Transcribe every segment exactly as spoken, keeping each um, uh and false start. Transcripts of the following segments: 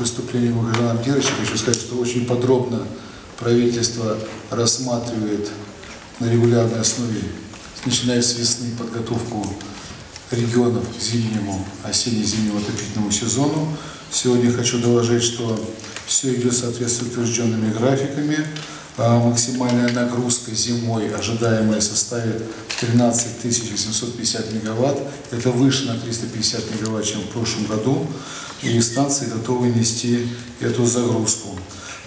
выступления Магомеда Ампировича, хочу сказать, что очень подробно правительство рассматривает на регулярной основе, начиная с весны, подготовку регионов к зимнему, осенне-зимнему отопительному сезону. Сегодня хочу доложить, что все идет в соответствии с утвержденными графиками. Максимальная нагрузка зимой ожидаемая составит тринадцать тысяч восемьсот пятьдесят мегаватт. Это выше на триста пятьдесят мегаватт, чем в прошлом году. И станции готовы нести эту загрузку.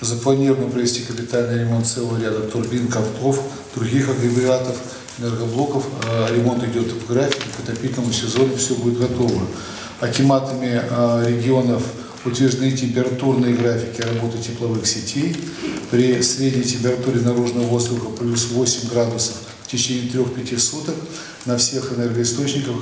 Запланировано провести капитальный ремонт целого ряда турбин, котлов, других агрегатов, энергоблоков. Ремонт идет в графике, к отопительному сезону все будет готово. Акиматами регионов утверждены температурные графики работы тепловых сетей. При средней температуре наружного воздуха плюс восемь градусов в течение трёх-пяти суток на всех энергоисточниках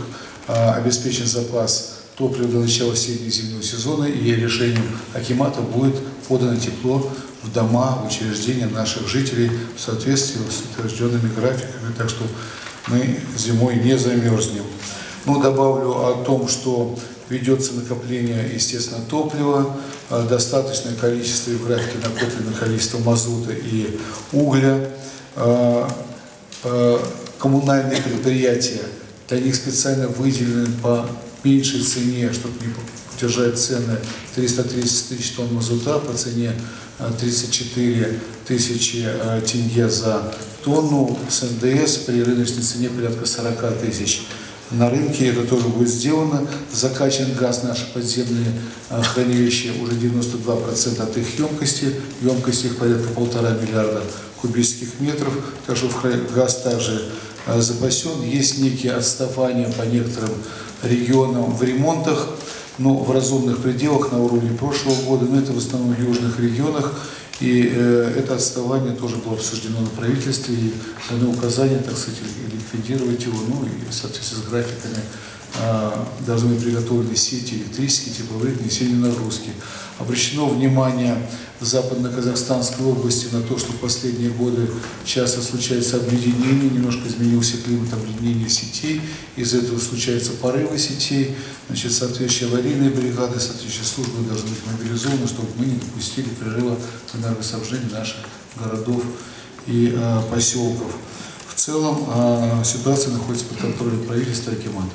обеспечен запас топлива до начала осенне-зимнего сезона, и решением Акимата будет подано тепло в дома, в учреждения наших жителей в соответствии с утвержденными графиками, так что мы зимой не замерзнем. Ну, добавлю о том, что ведется накопление, естественно, топлива, достаточное количество, и в графике накоплено количество мазута и угля. Коммунальные предприятия, для них специально выделены по меньшей цене, чтобы не удержать цены, триста тридцать тысяч тонн мазута по цене тридцать четыре тысячи тенге за тонну, с эн дэ эс при рыночной цене порядка сорока тысяч. На рынке это тоже будет сделано. Закачан газ, наши подземные хранилища, уже девяносто два процента от их емкости. Емкость их порядка полтора миллиарда кубических метров. Так что газ также запасен. Есть некие отставания по некоторым регионам в ремонтах, но в разумных пределах на уровне прошлого года, но это в основном в южных регионах. И э, это отставание тоже было обсуждено на правительстве, и даны указания, так сказать, ликвидировать его, ну и в соответствии с графиками э, должны быть приготовлены сети электрические, тепловые, несение нагрузки. Обращено внимание в Западно-Казахстанской области на то, что в последние годы часто случается объединение, немножко изменился климат объединения сетей, из-за этого случаются порывы сетей, значит, соответствующие аварийные бригады, соответствующие службы должны быть мобилизованы, чтобы мы не допустили прерыва энергоснабжения наших городов и э, поселков. В целом э, ситуация находится под контролем правительства и Акимата.